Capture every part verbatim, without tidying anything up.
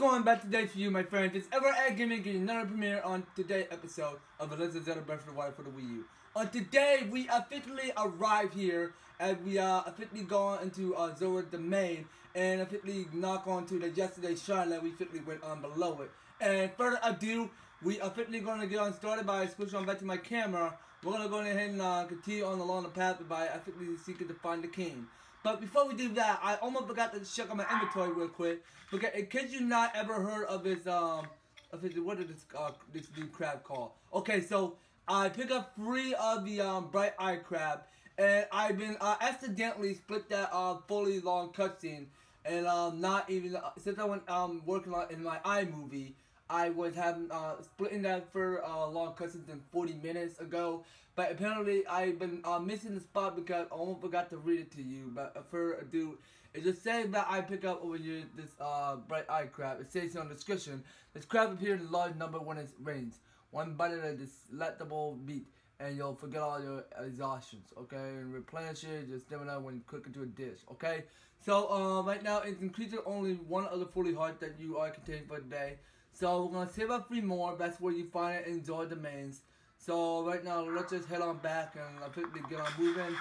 going back today to you, my friends? It's EverAGaming getting another premiere on today's episode of The Legend of Zelda: Breath of the Wild for the Wii U. On uh, today, we officially arrive here, and we uh, officially go on into uh, Zora's domain, and officially knock on to the yesterday's shrine that we officially went on below it. And further ado, we officially going to get on started by switching on back to my camera. We're going to go ahead and uh, continue on along the path by officially seeking to find the king. But before we do that, I almost forgot to check on my inventory real quick. Because in case you not ever heard of his, um, of his, what is this, uh, this new crab called? Okay, so I picked up three of the, um, bright eye crab. And I've been, uh, accidentally split that, uh, fully long cutscene. And, um, not even, uh, since I went, um, working on in my iMovie, I was having, uh, splitting that for, uh, long cutscenes in forty minutes ago. But apparently I've been uh, missing the spot because I almost forgot to read it to you. But for a dude, it just says that I pick up over here this uh, bright eye crab. It says here on the description, this crab appears in large number when it rains. One bite of the delectable meat and you'll forget all your exhaustions, okay? And replenish it, your stamina when cooked into a dish, okay? So uh, right now it's increasing only one of the forty hearts that you are containing for the day. So we're going to save up three more. That's where you find it in Zora Domains. So right now, let's just head on back and officially get on moving.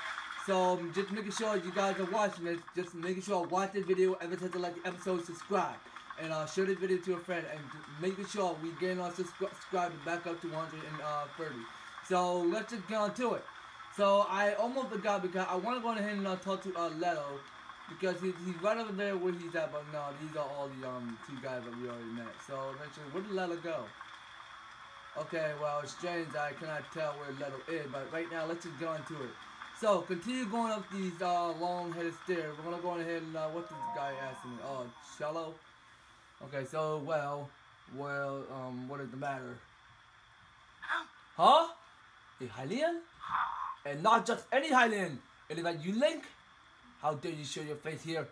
So just making sure you guys are watching this. Just making sure watch the video, every time you like the episode, subscribe. And uh, share the video to a friend. And making sure we get on subscribing back up to one hundred thirty. So let's just get on to it. So I almost forgot because I want to go ahead and uh, talk to uh, Leto. Because he, he's right over there where he's at. But no, these are all the um, two guys that we already met. So eventually, where did Leto go? Okay, well, it's strange. I cannot tell where Leto is, but right now, let's just get on to it. So, continue going up these uh, long-headed stairs. We're gonna go ahead and uh, what this guy asking? Oh, shallow. Okay, so well, well, um, what is the matter? Huh? A Hylian? And not just any Hylian. It is like you, Link. How dare you show your face here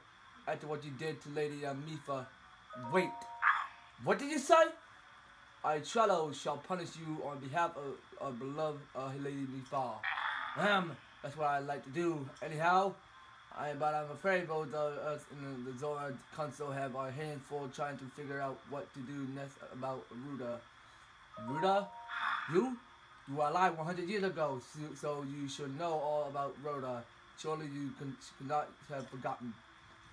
after what you did to Lady uh, Mipha? Wait, what did you say? I, Shallow, shall punish you on behalf of our beloved uh, Lady Mipha. Um, that's what I like to do. Anyhow, I, but I'm afraid both uh, us and the Zora Council have our hands full trying to figure out what to do next about Ruta. Ruta? You? You were alive one hundred years ago, so, so you should know all about Ruta. Surely you can, could not have forgotten.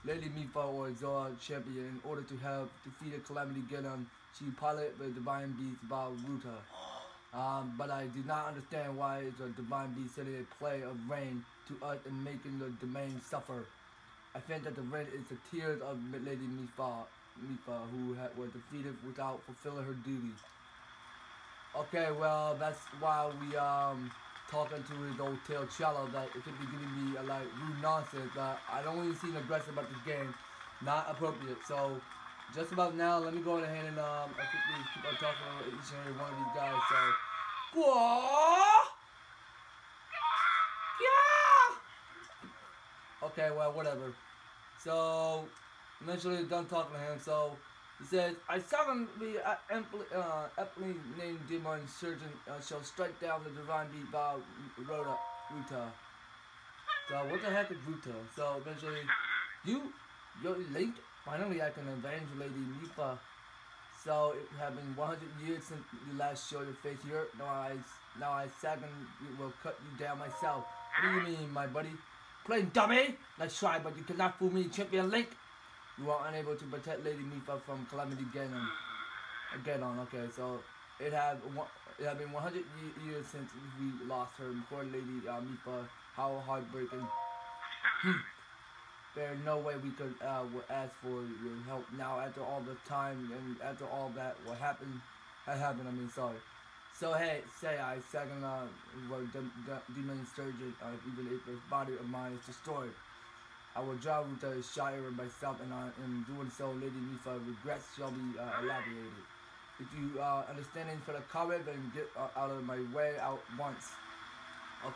Lady Mipha or Zora Champion, in order to have defeated Calamity Ganon, she piloted the Divine Beast Vah Ruta. Um, but I do not understand why is a Divine Beast sending a play of rain to us and making the domain suffer. I think that the rain is the tears of Lady Mipha, Mipha who had, was defeated without fulfilling her duty. Okay, well, that's why we um talking to his old tail Cello that it could be giving me a like rude nonsense. Uh, I don't even seem aggressive about this game. Not appropriate, so just about now, let me go ahead and um, I think we keep on talking about each and every one of these guys. So, yeah. Okay, well, whatever. So, eventually, I'm done talking to him. So, he says, "I solemnly, uh, uh, aptly named demon surgeon uh, shall strike down the divine beast Vah Ruta." So, what the heck is Ruta? So, eventually, you, you're late. Finally, I can avenge Lady Mipha. So it has been one hundred years since you last showed your face here. Now I, now I sadly will cut you down myself. What do you mean, my buddy? Plain dummy! Let's try, but you cannot fool me, Champion Link. You are unable to protect Lady Mipha from Calamity Ganon. Ganon, okay. So it has it has been one hundred years since we lost her. Poor Lady uh, Mipha. How heartbreaking. There's no way we could uh, ask for your help now after all the time and after all that what happened, had happened, I mean, sorry. So, hey, say I second uh, demon surgeon, uh, even if his body of mine is destroyed. I will drive with the Shire myself, and I am doing so, Lady Mipha, regrets shall be uh, elaborated. If you are uh, understanding for the comment, then get uh, out of my way out once.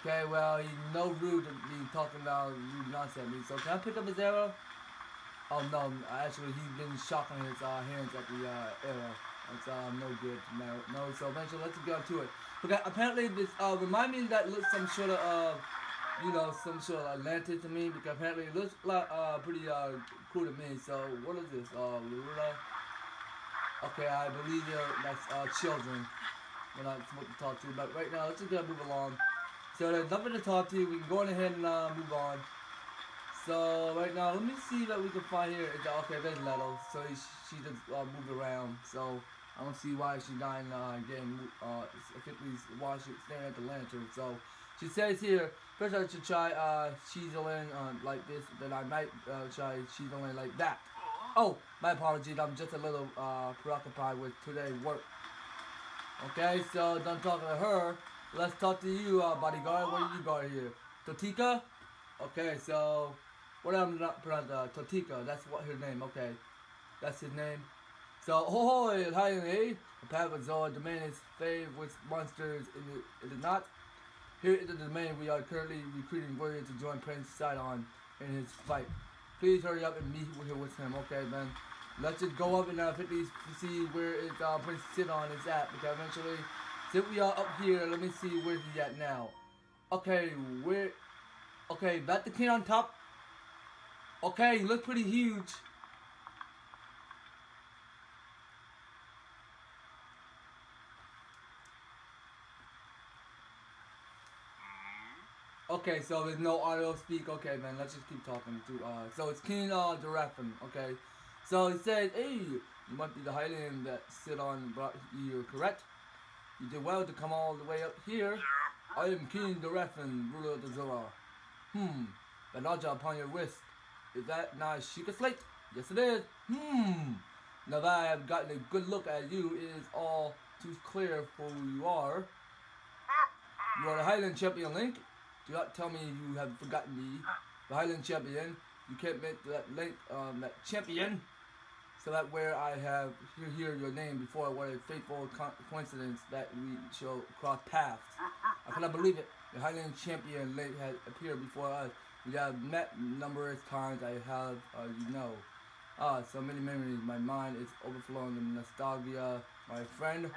Okay, well, he's no rude to be talking about rude nonsense. So can I pick up his arrow? Oh no, actually he's been shocking his uh, hands at the uh, arrow. It's uh, no good, no, no. So eventually, let's get on to it. Okay, apparently this uh, remind me that looks some sort of, uh, you know, some sort of lantern to me because apparently it looks like uh, pretty uh, cool to me. So what is this? Uh, Okay, I believe you're, that's uh, children. We're not supposed to talk to you, but right now, let's just gotta move along. So there's nothing to talk to you. We can go on ahead and uh, move on. So right now, let me see what we can find here. Okay, there's Leto. So he, she just uh, moved around. So I don't see why she's not uh, getting uh, effectively why she's staring at the lantern. So she says here, first I should try uh, chiseling uh, like this, then I might uh, try chiseling like that. Oh, my apologies. I'm just a little uh, preoccupied with today's work. Okay, so done talking to her. Let's talk to you, uh, bodyguard. What do you got here? Totika? Okay, so what I'm not pronouncing uh, Totika. That's what her name. Okay, that's his name. So ho ho, hi, eh? The path of Zora domain is paved with monsters. Is it not? Here in the domain, we are currently recruiting warriors to join Prince Sidon in his fight. Please hurry up and meet here with him. Okay, then. Let's just go up and uh, see where it, uh, Prince Sidon is at. Because eventually, since we are up here, let me see where he's at now. Okay, where... Okay, that the king on top. Okay, he looks pretty huge. Okay, so there's no audio speak. Okay, man, let's just keep talking. To, uh, so it's King uh, Dorephan. Okay, so he says, "Hey, you must be the Hylian that Sidon brought you, correct? You did well to come all the way up here. I am King Dorephan, ruler of the Zora. Hmm, Banaja upon your wrist. Is that not Sheikah slate? Yes, it is. Hmm. Now that I have gotten a good look at you, it is all too clear for who you are. You are the Hylian champion, Link. Do not tell me you have forgotten me, the Hylian champion. You can't make that Link, um, that champion. So that where I have hear, hear your name before, what a fateful co coincidence that we shall cross paths. I cannot believe it. The Hylian champion Link has appeared before us. We have met numerous times. I have, uh, you know, ah, so many memories. My mind is overflowing with nostalgia. My friend,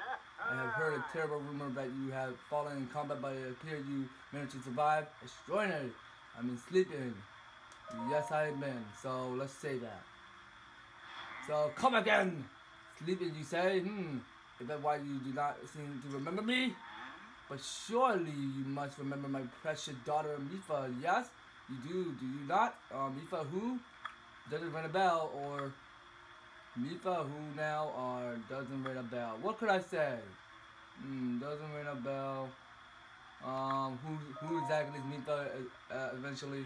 I have heard a terrible rumor that you have fallen in combat, but it appeared you managed to survive. Extraordinary. I've been sleeping. Yes, I have been. So let's say that. So come again. Sleeping, you say? Hmm. Is that why you do not seem to remember me? But surely you must remember my precious daughter Mipha. Yes, you do. Do you not? Uh, Mipha, who doesn't ring a bell, or Mipha, who now or doesn't ring a bell? What could I say? Hmm, doesn't ring a bell. Um, who who exactly is Mipha? Uh, eventually,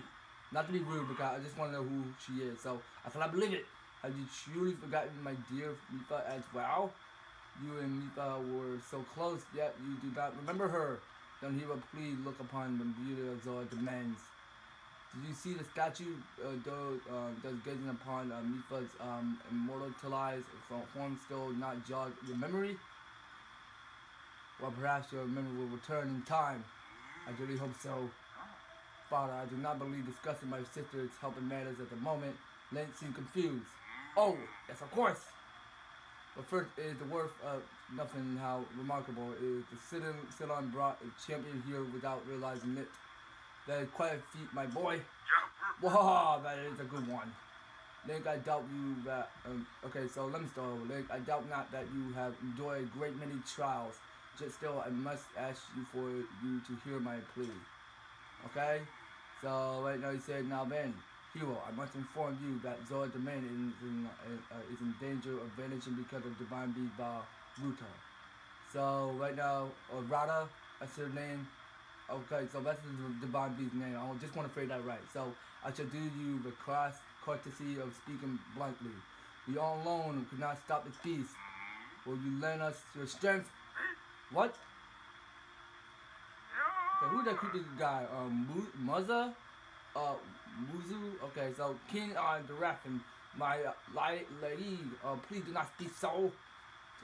not to be rude, because I just want to know who she is. So I cannot believe it. Have you truly forgotten my dear Mipha as well? You and Mipha were so close, yet you do not remember her. Don't hear a plea. Look upon the beauty of Zora demands. Did you see the statue uh, though, uh, that's gazing upon uh, Mipha's um, immortalized form still not jog your memory? Well, perhaps your memory will return in time. I really hope so. Father, I do not believe discussing my sister's health and matters at the moment. Link seemed confused. Oh, yes, of course. But first is the worth of nothing. How remarkable is the Sidon, Sidon brought a champion here without realizing it. That is quite a feat, my boy. Whoa, that is a good one. Link, I doubt you that... Um, okay, so let me start over. Link, I doubt not that you have endured a great many trials. Just still, I must ask you for you to hear my plea. Okay? So, right now he said, now then, hero, I must inform you that Zora domain is in, uh, is in danger of vanishing because of Divine Beast Vah Ruta. So, right now, uh, Rada, that's her name. Okay, so that's the Divine Beast's name. I just want to phrase that right. So, I shall do you the cross courtesy of speaking bluntly. We all alone could not stop this beast. Will you lend us your strength? What? Okay, who's that creepy guy? Um, Muzu? Uh, Muzu? Okay, so King uh, Dorephan, my uh, lady, uh, please do not speak so.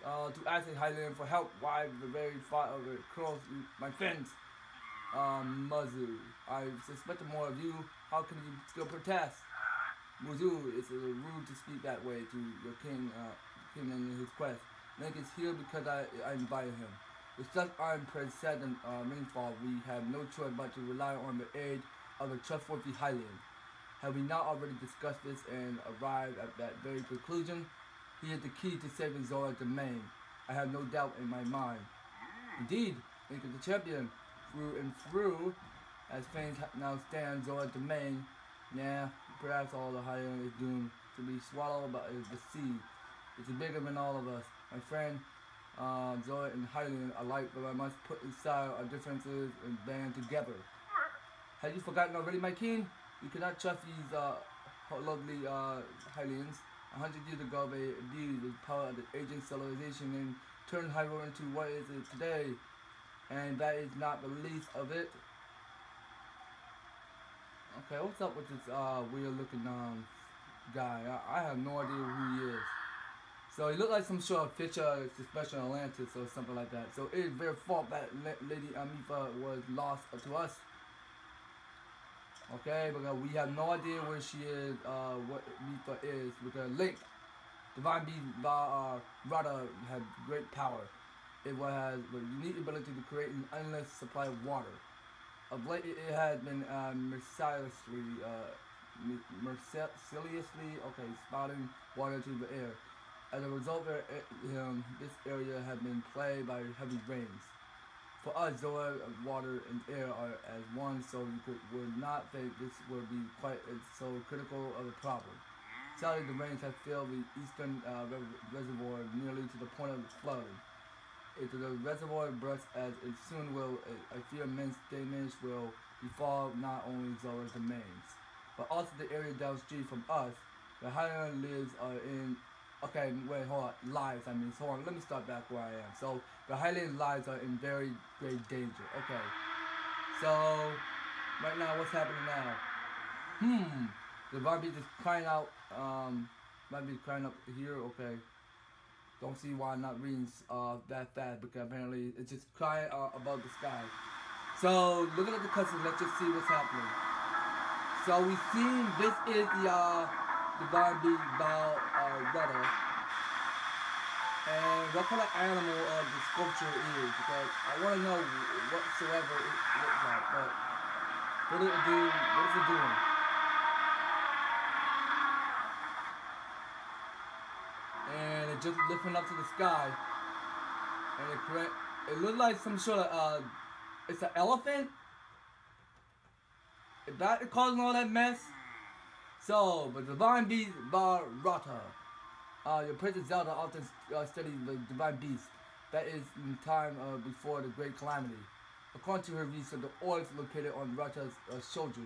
Uh, to ask a Hylian for help, why the very thought of it curls my fins. Um, Muzu, I suspect more of you. How can you still protest? Muzu, it's rude to speak that way to your king, uh, king and his quest. Link is here because I, I invited him. With such iron Prince Sidon uh, rainfall, we have no choice but to rely on the aid of a trustworthy Hylian. Have we not already discussed this and arrived at that very conclusion? He had the key to saving Zora's domain. I have no doubt in my mind. Indeed, Link is the champion, through and through. As things now stand, Zora's domain, nah, perhaps all the Hylian is doomed to be swallowed by the sea. It's bigger than all of us. My friend, uh, Zora and Hylian alike, but I must put aside our differences and band together. Have you forgotten already, my king? You cannot trust these uh, lovely uh, Hylians. A hundred years ago, they abused the power of the ancient civilization and turned Hyrule into what is it today. And that is not the least of it. Okay, what's up with this uh, weird-looking um, guy? I, I have no idea who he is. So he looked like some sort of picture of Special Atlantis or something like that. So it is their fault that Lady Mipha was lost to us. Okay, because we have no idea where she is, uh, what Mipha is, because Link, Divine Beast Vah Ruta had great power. It has the unique ability to create an endless supply of water. Of late, it has been uh, mercilessly, uh, mercilessly, okay, spouting water to the air. As a result, there, um, this area has been plagued by heavy rains. For us, Zora, water, and air are as one, so we could, would not think this would be quite as so critical of a problem. Sadly, the rains have filled the eastern uh, reservoir nearly to the point of flooding. If the reservoir bursts as it soon will, I fear immense damage will befall not only Zora's domains, but also the area downstream from us. The Hylian lives are in. Okay, wait, hold on. Lives, I mean, hold on. Let me start back where I am. So, the Hylian lives are in very great danger. Okay. So, right now, what's happening now? Hmm. The Barbie just crying out. Um, Barbie crying up here. Okay. Don't see why I'm not reading uh, that fast, because apparently it's just crying uh, above the sky. So, looking at the cutscene, let's just see what's happening. So, we see this is the uh, Divine Beast Vah Ruta. And what kind of animal of uh, the sculpture is, because I want to know whatsoever it looks like. But what did it do? What is it doing? And it just lifting up to the sky, and it correct. It looked like some sort of uh, it's an elephant. Is that causing all that mess? So, but Divine Beast Vah Ruta. Uh, your Princess Zelda often uh, studies the Divine Beast. That is in time uh, before the Great Calamity. According to her research, the orbs located on Ruta's uh, shoulders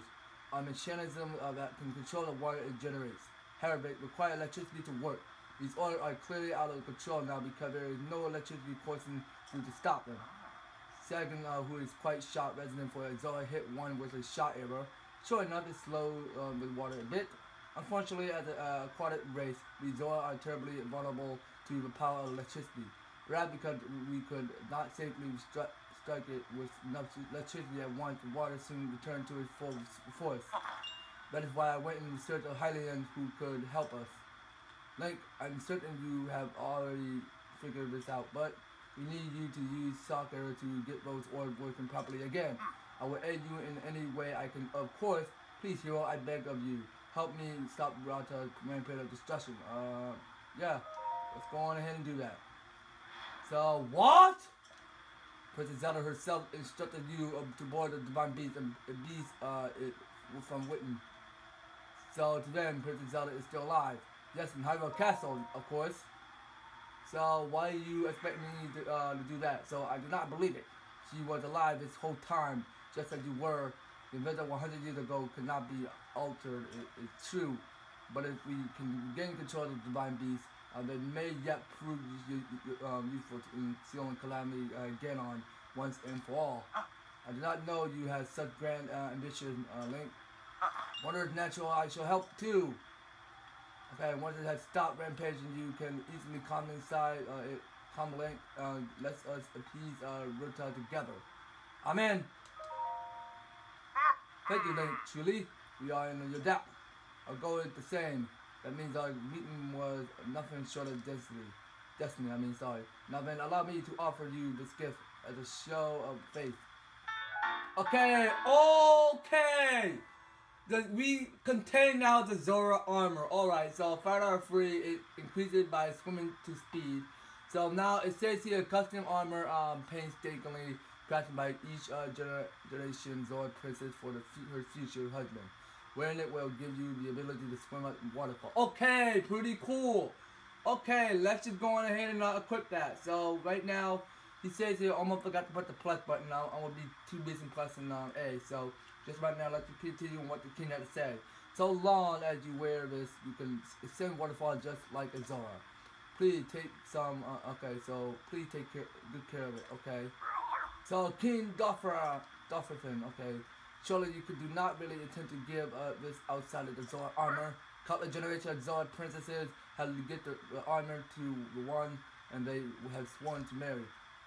are mechanisms uh, that can control the water it generates. However, it requires electricity to work. These orbs are clearly out of control now because there is no electricity coursing through to stop them. Second, uh, who is quite shot resident for Zora, hit one with a shot error. Sure enough, it slowed um, the water a bit. Unfortunately, as an uh, aquatic race, we Zora are terribly vulnerable to the power of electricity. Perhaps because we could not safely stru strike it with enough electricity at once, the water soon returned to its full force. That is why I went in search of Hylians who could help us. Link, I'm certain you have already figured this out, but we need you to use soccer to get those orbs working properly again. I will aid you in any way I can, of course. Please, hero, I beg of you. Help me stop Ruta's rampage of destruction. Uh, yeah. Let's go on ahead and do that. So, what? Princess Zelda herself instructed you to board the Divine Beast, and Beast uh, it, from Witten. So, to them, Princess Zelda is still alive. Yes, in Hyrule Castle, of course. So, why do you expect me to, uh, to do that? So, I do not believe it. She was alive this whole time, just as you were. The event of one hundred years ago could not be altered, it, it's true. But if we can gain control of the Divine Beast, uh, they may yet prove uh, useful in sealing Calamity uh, Ganon once and for all. I did not know you had such grand uh, ambition, uh, Link. Wonder if natural I shall help too. Okay, once it has stopped rampaging, you can easily come inside uh, it. Come Link, uh, let's us appease uh, Ruta together. Amen. Thank you, Link. Truly, we are in your debt. Our goal is the same. That means our meeting was nothing short of destiny. Destiny, I mean, sorry. Now then, allow me to offer you this gift as a show of faith. Okay, okay. The, we contain now the Zora Armor. Alright, so five out of three, it increases by swimming to speed. So now it says here, custom armor um, painstakingly crafted by each uh, gener generation Zora princess for the her future husband. Wearing it will give you the ability to swim up waterfall. Okay, pretty cool. Okay, let's just go on ahead and uh, equip that. So right now, he says here, almost forgot to put the plus button on. I'm gonna be too busy pressing on A. So just right now, let's continue on what the king had to say. So long as you wear this, you can ascend waterfall just like a Zora. Please take some. Uh, okay, so please take care, good care of it. Okay. So King Dorephan, okay. Surely you could do not really attempt to give uh, this outside of the Zora armor. Couple of generations of Zora princesses had to get the, the armor to the one, and they have sworn to marry.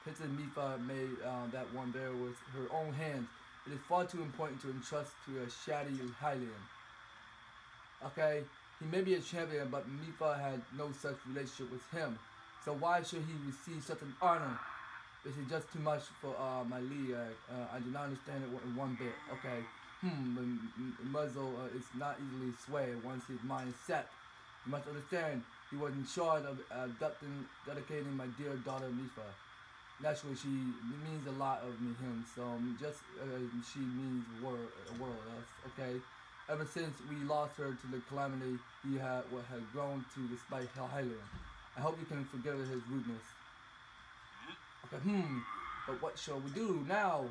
Princess Mipha made uh, that one bear with her own hands. It is far too important to entrust to a shoddy Hylian. Okay, he may be a champion, but Mipha had no such relationship with him. So why should he receive such an honor? This is just too much for uh, my league. Uh, uh, I do not understand it in one bit. Okay, hmm, the muzzle uh, is not easily swayed once his mind is set. You must understand, he was in charge of abducting, uh, dedicating my dear daughter Mipha. Naturally, she means a lot of me, him, so just uh, she means a world, world, okay? Ever since we lost her to the calamity, he had what had grown to despite Hylian. I hope you can forgive his rudeness. Okay, hmm, but what shall we do now?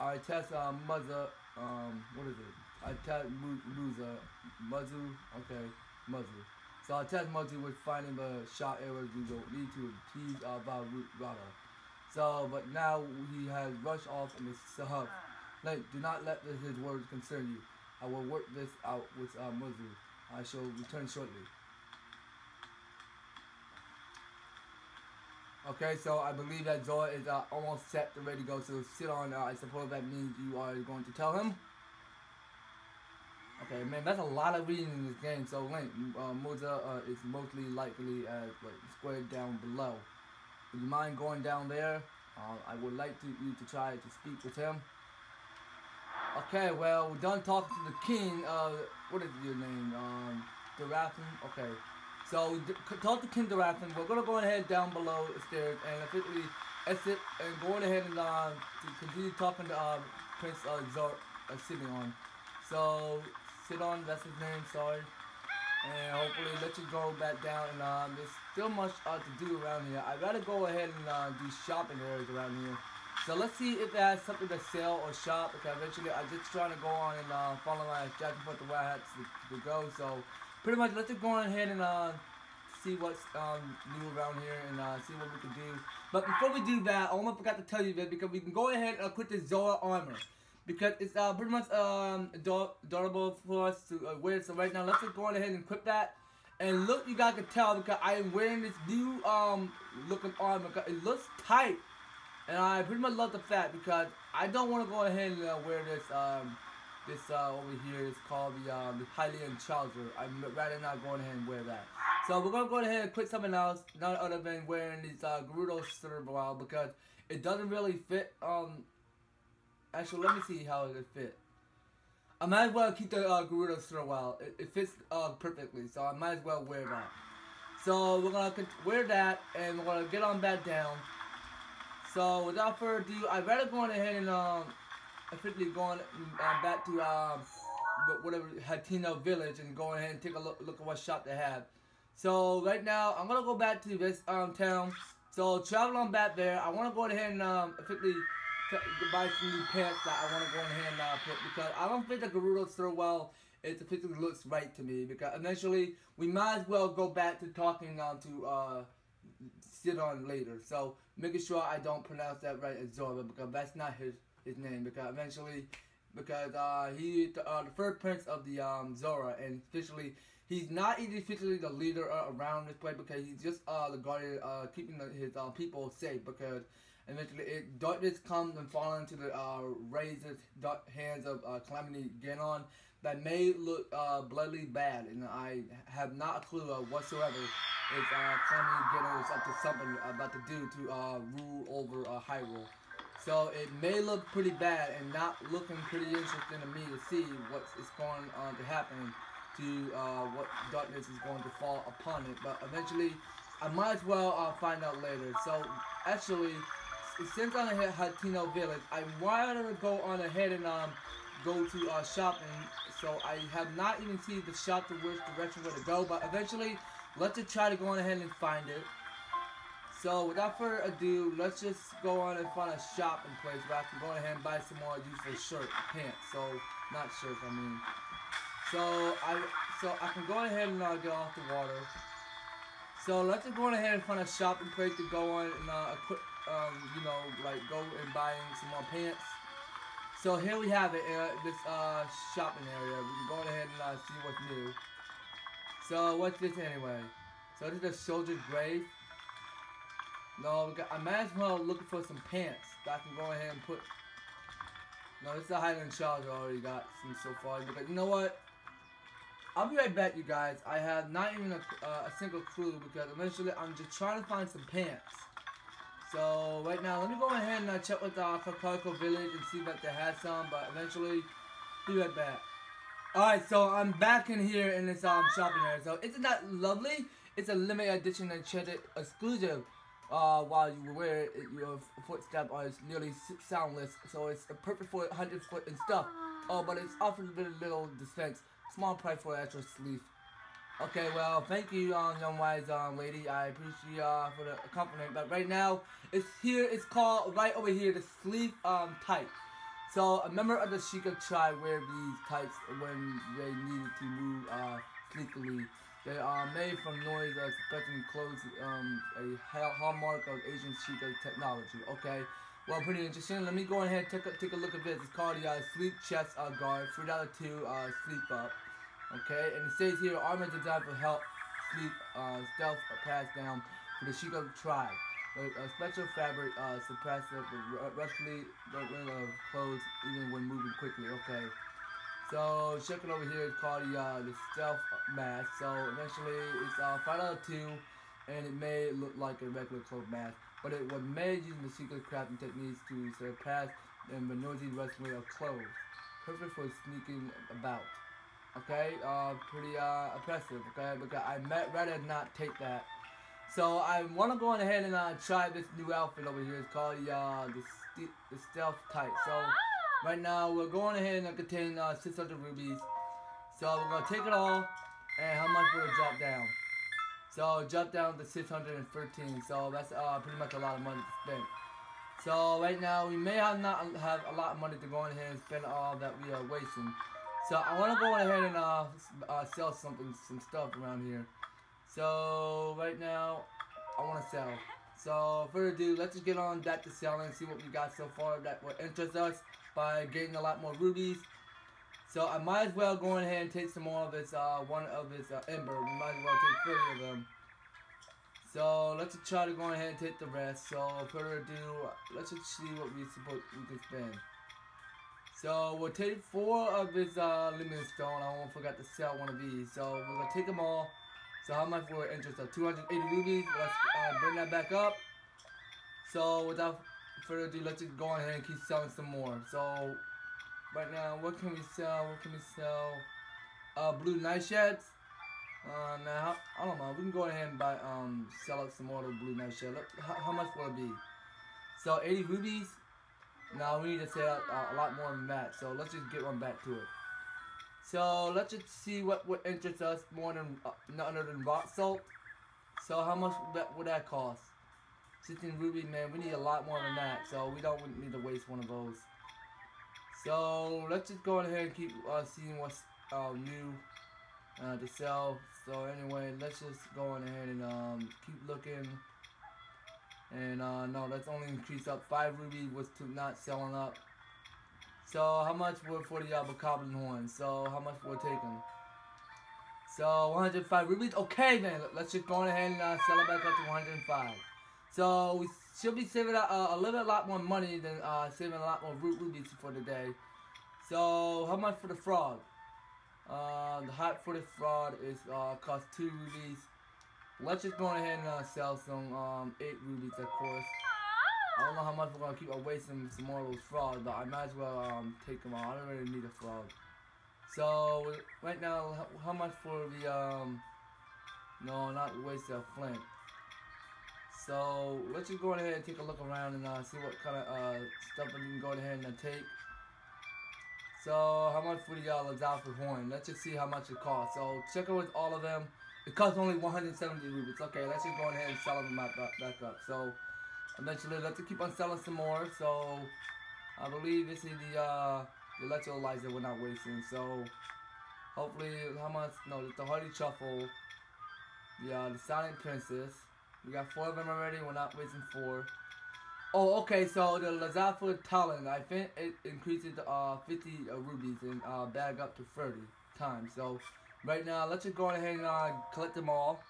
I test our uh, mother, um, what is it? I test Muzu, Muzu, okay, Muzu. So I test Muzu with finding the shot arrows we don't need to appease our Vah Ruta. So, but now he has rushed off in his huff. Like, do not let this, his words concern you. I will work this out with uh, Muzu. I shall return shortly. Okay, so I believe that Zora is uh, almost set and ready to go. So sit on. Uh, I suppose that means you are going to tell him. Okay, man, that's a lot of reading in this game. So Link, uh, Muzu uh, is mostly likely as like squared down below. Would you mind going down there? Uh, I would like to, you to try to speak with him. Okay, well, we're done talking to the king. Uh, what is your name? Um, Dorephan? Okay. So, talk to King Dorephan. We're going to go ahead down below the stairs and officially exit and go ahead and uh, to continue talking to uh, Prince uh, Zora uh, Sidon. So, Sidon, that's his name, sorry. And hopefully let you go back down, and uh, there's still much uh, to do around here. I'd rather go ahead and uh, do shopping areas around here. So let's see if that has something to sell or shop. Okay, eventually I'm just trying to go on and uh, follow my jacket for the where I had to, to go. So pretty much let's just go on ahead and uh, see what's um, new around here and uh, see what we can do. But before we do that, I almost forgot to tell you this, because we can go ahead and equip the Zora armor. Because it's uh, pretty much um, adorable for us to uh, wear. So right now, let's just go on ahead and equip that. And look, you guys can tell, because I am wearing this new um, looking armor. It looks tight. And I pretty much love the fact, because I don't want to go ahead and uh, wear this um, this uh, over here. It's called the, uh, the Hylian trouser. I'm rather not going ahead and wear that. So we're going to go ahead and equip something else. None other than wearing these uh, Gerudo Cerebral, because it doesn't really fit. Um, Actually, let me see how it fit. I might as well keep the uh, Gerudo for a while. It, it fits uh, perfectly, so I might as well wear that. So we're gonna wear that, and we're gonna get on back down. So without further ado, I'd rather go on ahead and um, officially go on uh, back to um, whatever Hateno Village and go ahead and take a look, look at what shop they have. So right now, I'm gonna go back to this um town. So travel on back there. I wanna go ahead and um, officially buy some new pants that I want to go ahead and uh, put, because I don't think the Gerudo so well it officially looks right to me, because eventually we might as well go back to talking uh, to uh, sit on later. So making sure I don't pronounce that right as Zora, because that's not his his name, because eventually because uh, he uh, the first prince of the um, Zora, and officially he's not officially the leader uh, around this place, because he's just uh, the guardian uh, keeping the, his uh, people safe, because eventually, it, darkness comes and falls into the uh, razor hands of uh, Calamity Ganon that may look uh, bloody bad, and I have not a clue uh, whatsoever if uh, Calamity Ganon is up to something about to do to uh, rule over uh, Hyrule. So it may look pretty bad and not looking pretty interesting to me to see what is going on to happen to uh, what darkness is going to fall upon it. But eventually, I might as well uh, find out later. So actually, since I'm here at Hateno Village, I wanted to go on ahead and um, go to uh, shopping. So I have not even seen the shop to which direction where to go, but eventually, let's just try to go on ahead and find it. So without further ado, let's just go on and find a shopping place where I can go ahead and buy some more useful shirts, pants. So not shirts, I mean. So I so I can go ahead and uh, get off the water. So let's just go on ahead and find a shopping place to go on and uh, equip, um, you know, like go and buy some more pants. So here we have it, uh, this uh, shopping area. We can go ahead and uh, see what's new. So what's this anyway? So this is a soldier's grave. No, we got, I might as well looking for some pants that I can go ahead and put. No, this is a Highland Charge. I already got some so far. But you know what? I'll be right back, you guys. I have not even a, uh, a single clue because eventually I'm just trying to find some pants. So right now, let me go ahead and uh, check with the uh, Calamity Village and see if they had some. But eventually, be right back. All right, so I'm back in here in this um, shopping area. So isn't that lovely? It's a limited edition enchanted exclusive. Uh, while you wear it, your footstep is nearly soundless, so it's perfect for one hundred foot and stuff. Oh, but it's often very little defense. Small price for extra sleeve. Okay, well, thank you, um, young wise um, lady. I appreciate uh, for the compliment. But right now, it's here. It's called right over here the sleeve um type. So a member of the Sheikah tribe wear these types when they need to move uh sleekly. They are made from noise as expecting clothes, um, a hallmark of Asian Sheikah technology. Okay, well, pretty interesting. Let me go ahead and take a, take a look at this. It's called the uh, Sleep Chest uh, Guard, three out of two, uh, Sleep Up. Okay, and it says here, armor designed for help, sleep, uh, stealth, passed down to the Sheikah tribe. With a special fabric uh, suppressive, roughly got rid of clothes even when moving quickly. Okay. So, checking over here is called the, uh, the Stealth Mask. So, eventually, it's uh, five out of two, and it may look like a regular cloak mask, but it was made using the secret crafting techniques to surpass and the noisy wrestling of clothes. Perfect for sneaking about. Okay, uh, pretty uh, impressive, okay, because I met, rather not take that. So, I want to go on ahead and uh, try this new outfit over here. It's called the, uh, the, st the Stealth Type. So, right now, we're going ahead and contain uh, six hundred rubies. So, we're going to take it all, and how much will it drop down? So, drop down to six hundred thirteen. So, that's uh, pretty much a lot of money to spend. So, right now, we may have not have a lot of money to go ahead and spend all that we are wasting. So, I want to go ahead and uh, uh, sell something, some stuff around here. So, right now, I want to sell. So, further ado, let's just get on back to selling, see what we got so far that will interest us. By getting a lot more rubies, so I might as well go ahead and take some more of this uh, one of this uh, ember. We might as well take thirty of them. So let's try to go ahead and take the rest. So further ado, let's just see what we suppose we can spend. So we'll take four of this uh, limited stone. I won't forget to sell one of these. So we're gonna take them all. So how much will it interest us? two hundred eighty rubies. Let's uh, bring that back up. So without further ado, let's just go ahead and keep selling some more. So, right now, what can we sell? What can we sell? Uh, blue nightshads. Uh, now I don't know. We can go ahead and buy um sell up some more of the blue nightshade. How, how much will it be? So eighty rubies. Now we need to sell uh, a lot more than that. So let's just get one back to it. So let's just see what would interest us more than uh, none other than rock salt. So how much would that, would that cost? sixteen rubies, man, we need a lot more than that, so we don't need to waste one of those. So let's just go ahead and keep uh, seeing what's uh, new uh, to sell. So anyway, let's just go on ahead and um, keep looking. And uh, no, let's only increase up. five rubies was to not selling up. So how much were for the uh, Goblin Horns? So how much were taken? So one hundred five rubies. Okay, then let's just go ahead and uh, sell it back up to one hundred five. So we should be saving uh, a little, a lot more money than uh, saving a lot more root rubies for the day. So how much for the frog? Uh, the hot for the frog is uh, cost two rubies. Let's just go ahead and uh, sell some um, eight rubies, of course. I don't know how much we're gonna keep on wasting some more of those frogs, but I might as well um, take them all. I don't really need a frog. So right now, how, how much for the um? No, not waste a flint. So let's just go ahead and take a look around and uh, see what kind of uh, stuff we can go ahead and uh, take. So how much for the uh, Lazalfa horn? Let's just see how much it costs. So check out with all of them. It costs only one hundred seventy rupees. Okay, let's just go ahead and sell them back up. Back up. So eventually, let's just keep on selling some more. So I believe this is the uh, the electrolyzer we're not wasting. So hopefully, how much? No, it's the Hardy Truffle. The uh, the Silent Princess. We got four of them already. We're not wasting four. Oh, okay. So the Lazalfa Talon, I think it increases uh fifty uh, rubies and uh, bag up to thirty times. So right now, let's just go ahead and uh, collect them all.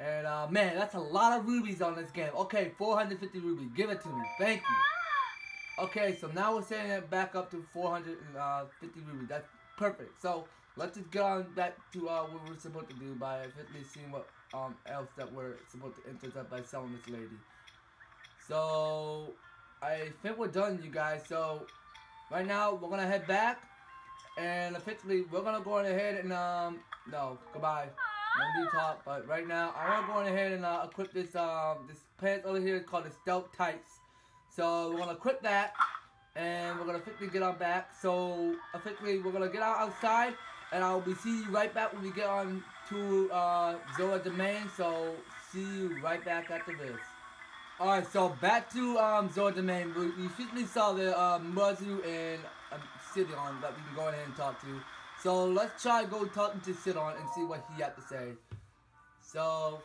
And uh, man, that's a lot of rubies on this game. Okay, four hundred fifty rubies. Give it to me. Thank you. Okay, so now we're setting it back up to four hundred fifty rubies. That's perfect. So let's just get on back to uh, what we're supposed to do by fitly seeing what um, else that we're supposed to intercept by selling this lady. So I think we're done, you guys. So right now we're gonna head back, and officially we're gonna go ahead and um no goodbye. No talk, but right now I wanna go ahead and uh, equip this um this pants over here called the Stealth Tights. So we're gonna equip that, and we're gonna quickly get on back. So officially we're gonna get out outside, and I'll be seeing you right back when we get on to uh Zora Domain. So see you right back after this. All right, so back to um Zora Domain. We, we officially saw the uh, Muzu and um, Sidon that we can go ahead and talk to. So let's try go talking to Sidon and see what he had to say. So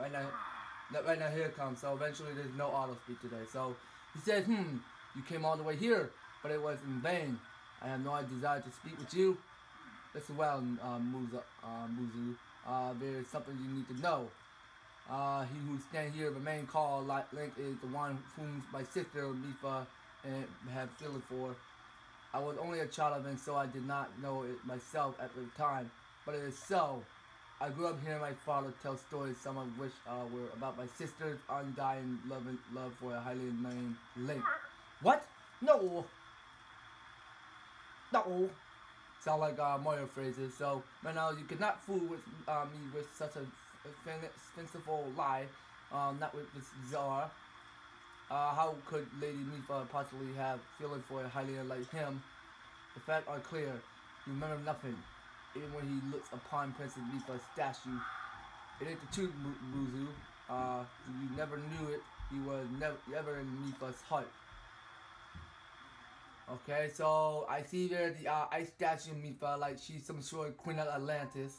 right now, right now here it comes. So eventually there's no auto speak today. So he says, hmm, you came all the way here, but it was in vain. I have no desire to speak with you. Listen well, uh, Muzu, uh, Muzu. Uh, there is something you need to know. Uh, he who stands here, the main call, like Link, is the one whom my sister, Mipha, and have feeling for. I was only a child of him, so I did not know it myself at the time, but it is so. I grew up hearing my father tell stories, some of which uh, were about my sister's undying love, and love for a Hylian named Link. What? No! No! Sound like uh, Mario phrases. So, right now, you cannot fool with uh, me with such a fanciful lie, um, not with this czar. Uh, how could Lady Mipha possibly have feelings for a Hylian like him? The facts are clear. You remember nothing. Even when he looks upon Princess Mipha's statue. It ain't the truth, Muzu. Uh, you never knew it. He was never ever in Mipha's heart. Okay, so I see there the uh, ice statue of Mipha, like she's some sort of Queen of Atlantis.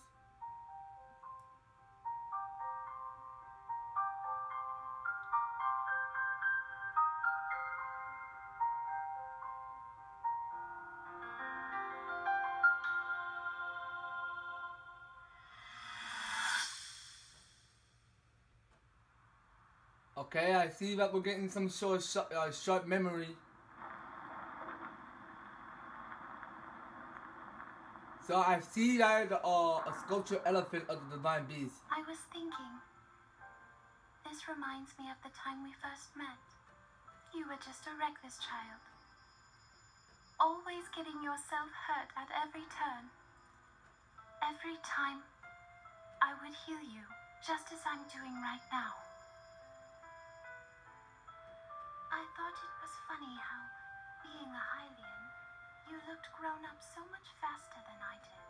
Okay, I see that we're getting some sort of sharp, uh, sharp memory. So I see that uh, a sculpture elephant of the Divine Beast. I was thinking, this reminds me of the time we first met. You were just a reckless child, always getting yourself hurt at every turn. Every time, I would heal you, just as I'm doing right now. I thought it was funny how, being a Hylian, you looked grown up so much faster than I did.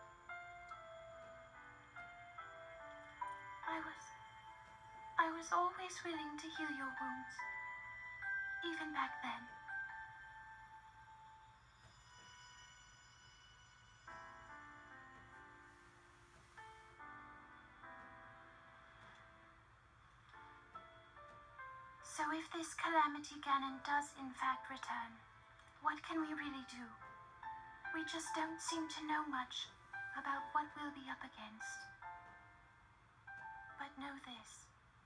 I was... I was always willing to heal your wounds, even back then. So if this Calamity Ganon does in fact return, what can we really do? We just don't seem to know much about what we'll be up against. But know this,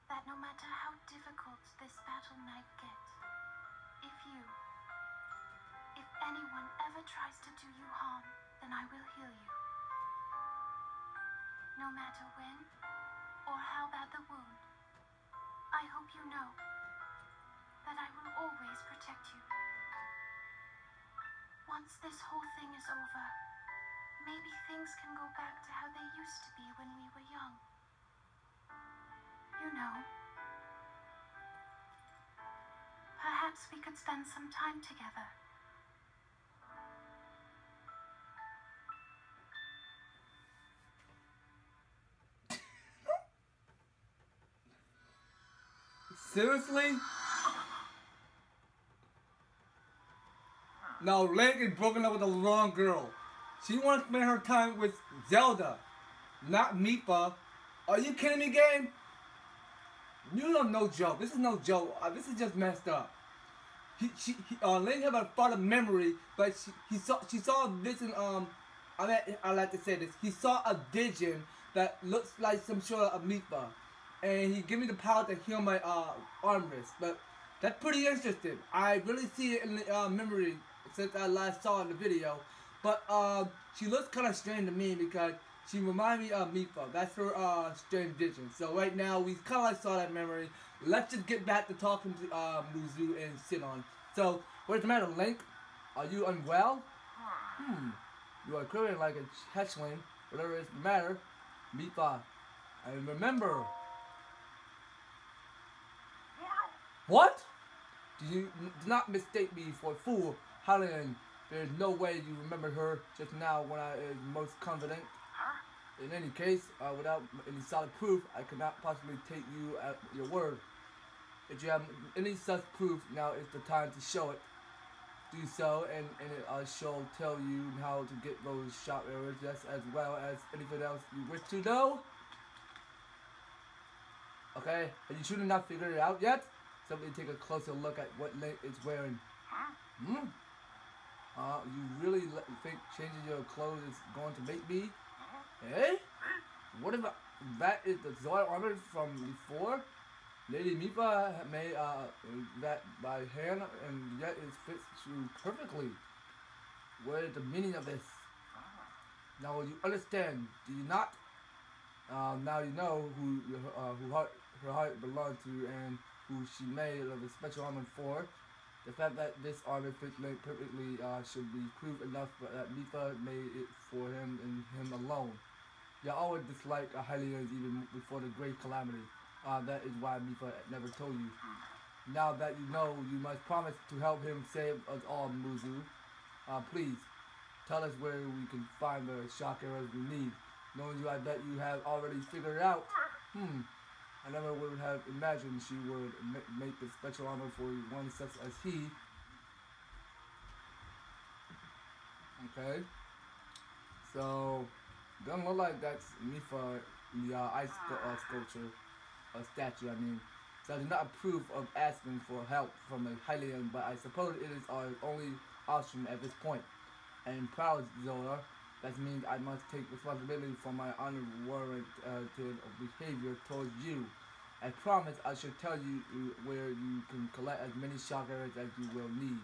that no matter how difficult this battle might get, if you, if anyone ever tries to do you harm, then I will heal you. No matter when or how bad the wound, I hope you know that I will always protect you. Once this whole thing is over, maybe things can go back to how they used to be when we were young. You know. Perhaps we could spend some time together. Seriously? Now Link is broken up with the wrong girl. She wants to spend her time with Zelda, not Mipha. Are you kidding me, game? You don't know Joe. This is no Joe. Uh, this is just messed up. He, she, he, uh, Link have a fault of memory, but she, he saw, she saw a vision. Um, I, I like to say this. He saw a vision that looks like some sort of Mipha, and he gave me the power to heal my uh armrest. But that's pretty interesting. I really see it in the uh, memory since I last saw in the video. But uh, she looks kind of strange to me because she reminds me of Mipha. That's her uh, strange vision. So right now, we kind of like saw that memory. Let's just get back to talking to uh, Muzu and Sidon. So, what's the matter, Link? Are you unwell? Hmm. You are quivering like a hatchling. Whatever is the matter, Mipha. I remember. What? Do you do not mistake me for a fool, Hylian. There is no way you remember her just now when I is most confident. In any case, uh, without any solid proof, I could not possibly take you at your word. If you have any such proof, now is the time to show it. Do so, and, and it, I shall tell you how to get those shot errors just as well as anything else you wish to know. Okay, and you should have not figured it out yet. Somebody take a closer look at what Link is wearing. Hmm? Uh, you really think changing your clothes is going to make me? Eh? What about that? Is the Zora Armor from before? Lady Mipha made uh, that by hand, and yet it fits you perfectly. What is the meaning of this? Now you understand, do you not? Uh, now you know who uh, who heart, her heart belonged to, and who she made of a special armor for. The fact that this armor fits Link perfectly uh, should be proof enough that Mipha made it for him and him alone. You always dislike Hylians even before the Great Calamity. Uh, that is why Mipha never told you. Now that you know, you must promise to help him save us all, Muzu. Uh, please, tell us where we can find the shock arrows we need. Knowing you, I bet you have already figured it out. Hmm. I never would have imagined she would make the special armor for one such as he. Okay. So, doesn't look like that's Mipha, the uh, ice uh, sculpture, a statue, I mean. So I do not approve of asking for help from a Hylian, but I suppose it is our only option at this point. I am proud, Zora. That means I must take responsibility for my unwarranted uh, behavior towards you. I promise I shall tell you where you can collect as many shot arrows as you will need.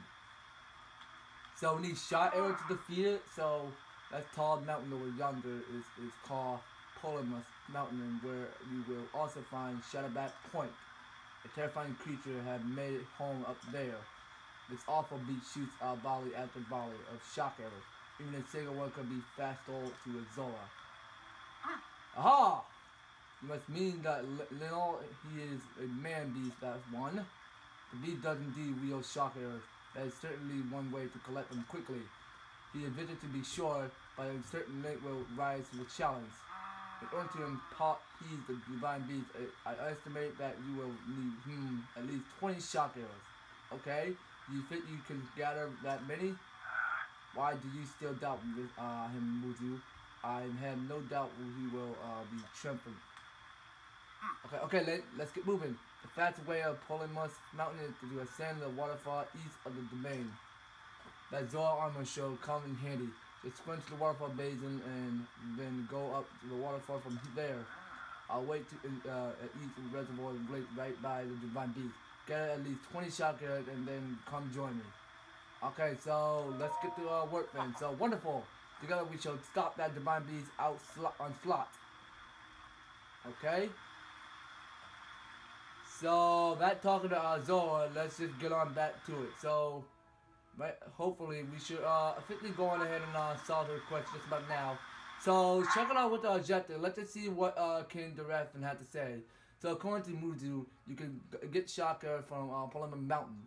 So we need shot arrows to defeat it. So that tall mountain over yonder is, is called Ploymus Mountain, where you will also find Shadowback Point. A terrifying creature had made it home up there. This awful beast shoots out volley after volley of shot arrows. Even a single one could be fatal to a Zora. Aha! You must mean that Lino, he is a man beast, that's one. The beast does indeed wield shock arrows. That is certainly one way to collect them quickly. He admitted to be sure, but a certain Link will rise to the challenge. In order to appease the Divine Beast, I, I estimate that you will need hmm, at least twenty shock arrows. Okay? You think you can gather that many? Why do you still doubt uh, him, Muzu? I have no doubt he will uh, be trembling. Okay, okay, Link, let's get moving. The fastest way of Ploymus Mountain is to ascend the waterfall east of the domain. That Zora Armor shall come in handy. Just squint to the waterfall basin and then go up to the waterfall from there. I'll wait to, uh, at each reservoir right by the Divine Beast. Gather at least twenty shotguns and then come join me. Okay, so let's get to our work then. So wonderful. Together we shall stop that Divine Beast out slot on slot. Okay. So, that talking to uh, Zora, let's just get on back to it. So, right, hopefully we should uh, officially go on ahead and uh, solve her question just about now. So, check it out with the objective. Let's just see what uh, King Dorephan had to say. So, according to Muzu, you can get Sheikah from uh, Ploymus Mountain.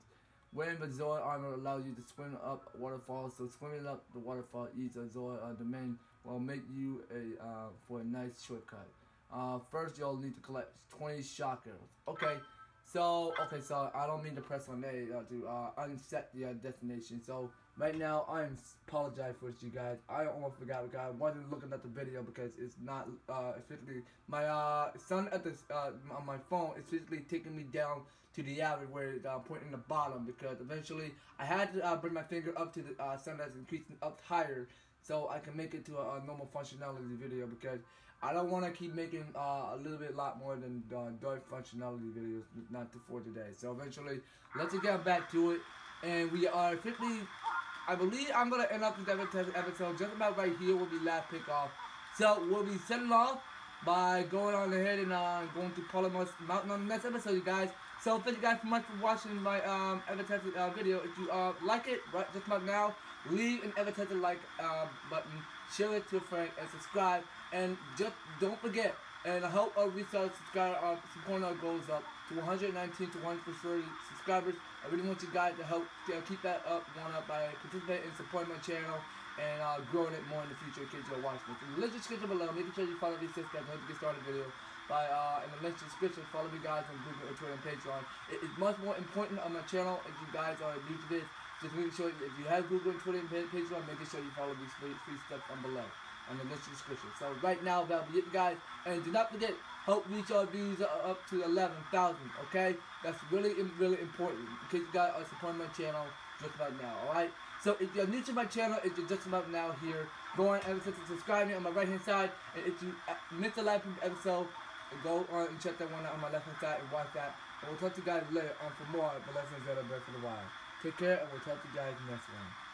Wearing the Zora Armor allows you to swim up waterfalls, so swimming up the waterfall each of Zora uh, domain will make you a uh, for a nice shortcut. Uh, first, you'll need to collect twenty Sheikah. Okay, so okay, so I don't mean to press on A uh, to uh, unset the uh, destination. So right now, I apologize for you guys. I almost forgot because I wasn't looking at the video because it's not uh, physically my uh, son at this uh, on my phone is physically taking me down to the alley where it's uh, pointing the bottom because eventually I had to uh, bring my finger up to the uh, sun that's increasing up higher so I can make it to a, a normal functionality video because I don't want to keep making uh, a little bit lot more than uh, dark functionality videos, not for today. So eventually, let's get back to it, and we are officially, I believe I'm going to end up this episode just about right here with the last pick off. So we'll be setting off by going on ahead and uh, going to Ploymus Mountain on the next episode, you guys. So thank you guys so much for watching my um, ever-tested uh, video. If you uh, like it, right just about now, leave an ever-tested like uh, button. Share it to a friend and subscribe, and just don't forget. And I hope our restart subscriber uh, supporter goes up to one hundred nineteen to one hundred thirty subscribers. I really want you guys to help uh, keep that up, one up by participating and supporting my channel and uh, growing it more in the future. In case you're watching this, in the description below, make sure you follow these guys to help you get started video. By uh, in the link description, follow me guys on Google, Twitter, and Patreon. It is much more important on my channel if you guys are new to this. Just make sure, if you have Google and Twitter and Patreon, make sure you follow these three, three steps on below, on the list description. So right now, that'll be it, guys. And do not forget, help reach our views up to eleven thousand, okay? That's really, really important. In case you guys are supporting my channel just about now, alright? So if you're new to my channel, if you're just about now here, go on and subscribe me on my right-hand side. And if you miss the live episode, go on and check that one out on my left-hand side and watch that. And we'll talk to you guys later on for more of The Legend of Zelda: Breath of the Wild. Take care, and we'll talk to you guys next one.